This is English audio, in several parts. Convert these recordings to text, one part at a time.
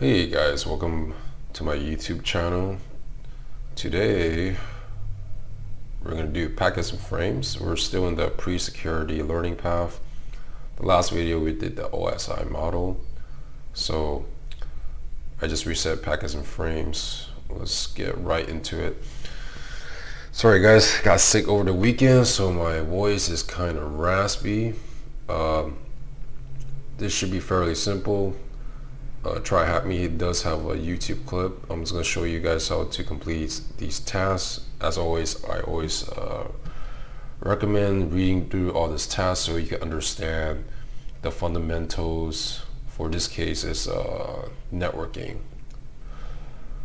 Hey guys, welcome to my YouTube channel. Today we're going to do packets and frames. We're still in the pre-security learning path. The last video we did the OSI model, so I just reset packets and frames. Let's get right into it. Sorry guys, got sick over the weekend, so my voice is kind of raspy. This should be fairly simple. TryHackMe does have a YouTube clip. I'm just going to show you guys how to complete these tasks. As always, I always recommend reading through all these tasks so you can understand the fundamentals. For this case, it's networking.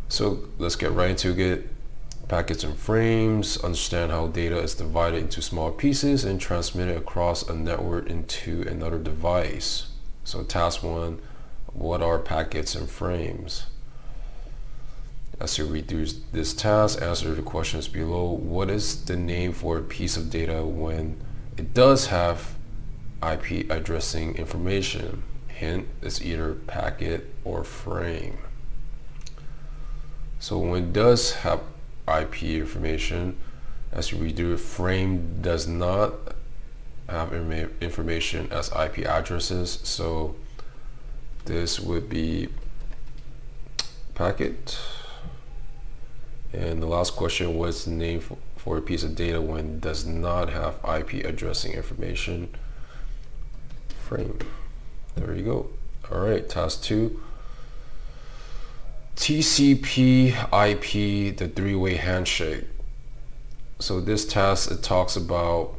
So let's get right into it. Packets and frames. Understand how data is divided into small pieces and transmitted across a network into another device. So task one. What are packets and frames? As you read through this task, answer the questions below. What is the name for a piece of data when it does have IP addressing information? Hint, it's either packet or frame. So when it does have IP information, as you read through it, frame does not have information as IP addresses. So this would be packet. And the last question was the name for a piece of data when it does not have IP addressing information. Frame. There you go. All right, task two. TCP/IP, the three-way handshake. So this task, it talks about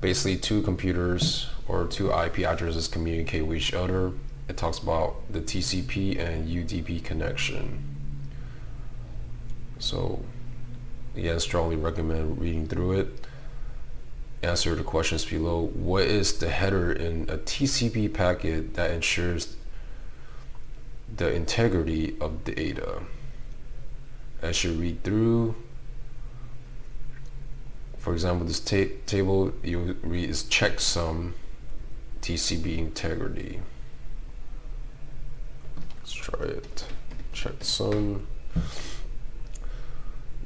basically two computers or two IP addresses communicate with each other. It talks about the TCP and UDP connection. So again, strongly recommend reading through it. Answer the questions below. What is the header in a TCP packet that ensures the integrity of the data? As you read through, for example, this table you read is checksum TCP integrity. Let's try it. Checksum.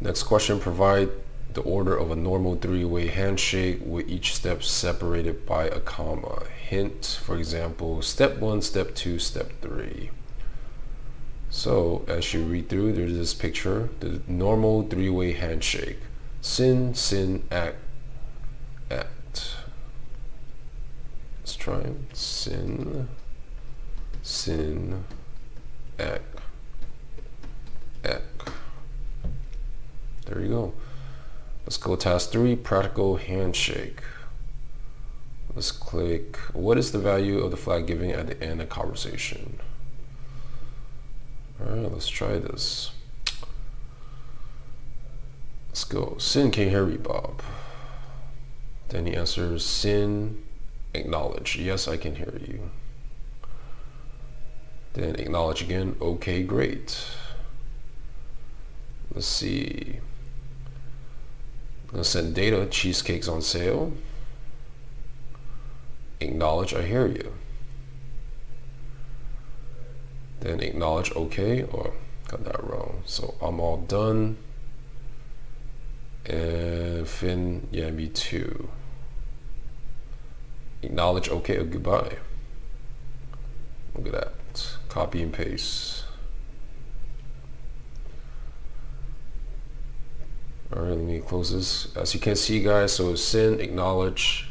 Next question, provide the order of a normal three-way handshake with each step separated by a comma. Hint, for example, step one, step two, step three. So as you read through, there's this picture, the normal three-way handshake. Sin, sin, act, act. Let's try sin, sin, act, act. There you go. Let's go task three, practical handshake. Let's click, what is the value of the flag giving at the end of conversation? All right, let's try this. Let's go. Sin, can you hear me, Bob? Then he answers, sin, acknowledge. Yes, I can hear you. Then acknowledge again. Okay, great. Let's see. I'm gonna send data. Cheesecakes on sale. Acknowledge, I hear you. Then acknowledge, okay. Oh, got that wrong. So I'm all done. And Finn, yeah, me too. Acknowledge, okay, or goodbye. Look at that. Copy and paste. All right, let me close this. As you can see, guys, so send, acknowledge,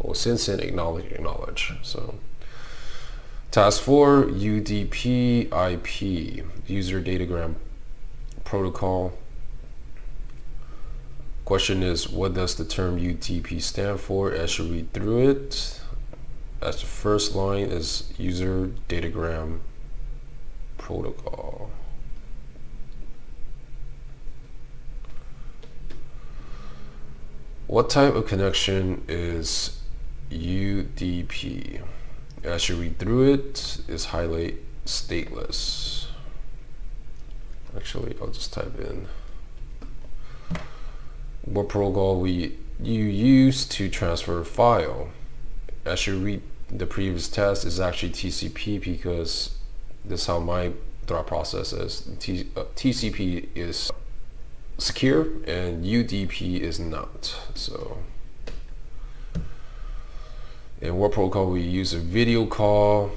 or send, acknowledge, acknowledge. So task four, UDP/IP, user datagram protocol. Question is, what does the term UDP stand for? As you read through it, as the first line is user datagram protocol. What type of connection is UDP? As you read through it, is highlight stateless. Actually, I'll just type in what protocol you use to transfer a file. As you read the previous test, is actually TCP because This is how my thought process is. TCP is secure and UDP is not. So, in what protocol we use a video call,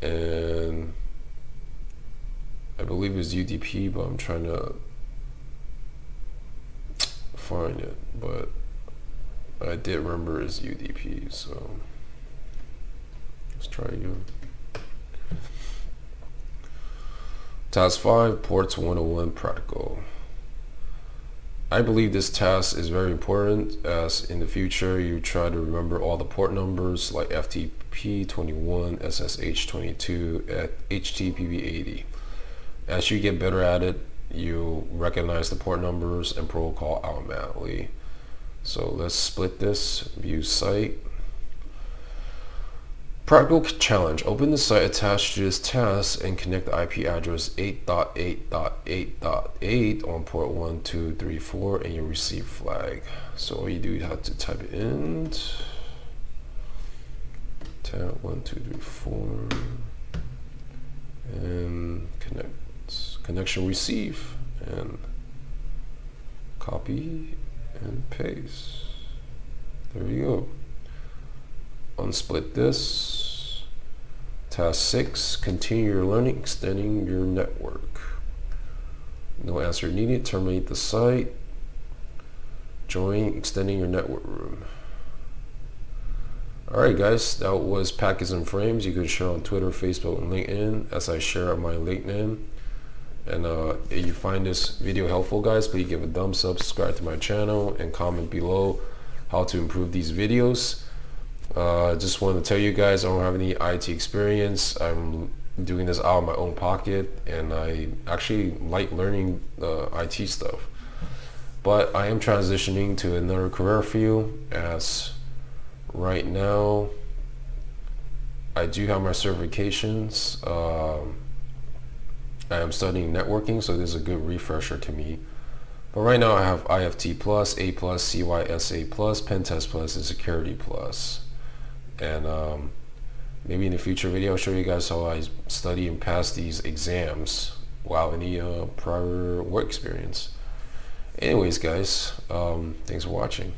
and I believe it's UDP, but I'm trying to find it, but I did remember it's UDP, so let's try again. Task 5, ports 101 protocol. I believe this task is very important, as in the future you try to remember all the port numbers like FTP 21, SSH 22, at HTTP 80. As you get better at it, you recognize the port numbers and protocol automatically. So let's split this, view site. Practical challenge, open the site attached to this task and connect the IP address 8.8.8.8 on port 1234 and your receive flag. So all you do is have to type it in, 10.1234, and connect. Connection receive, and copy and paste. There we go. Unsplit this. Task 6, continue your learning, extending your network. No answer needed, terminate the site. Join, extending your network room. Alright guys, that was Packets and Frames. You can share on Twitter, Facebook, and LinkedIn, as I share on my LinkedIn. And if you find this video helpful guys, please give a thumbs up, subscribe to my channel, and comment below how to improve these videos. Just want to tell you guys, I don't have any IT experience. I'm doing this out of my own pocket, and I actually like learning IT stuff. But I am transitioning to another career field, as right now I do have my certifications. I am studying networking, so this is a good refresher to me. But right now I have IFT+, A+, CYSA+, Pentest+, and Security+. And maybe in the future video I'll show you guys how I study and pass these exams without any prior work experience. Anyways guys, thanks for watching.